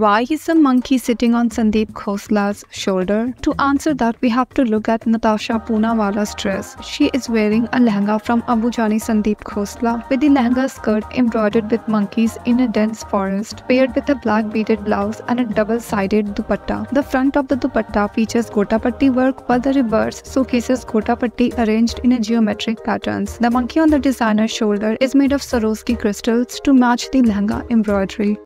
Why is a monkey sitting on Sandeep Khosla's shoulder? To answer that, we have to look at Natasha Poonawala's dress. She is wearing a lehenga from Abu Jani Sandeep Khosla with the lehenga skirt embroidered with monkeys in a dense forest, paired with a black beaded blouse and a double-sided dupatta. The front of the dupatta features gotapatti work, while the reverse showcases gotapatti arranged in a geometric patterns. The monkey on the designer's shoulder is made of Swarovski crystals to match the lehenga embroidery.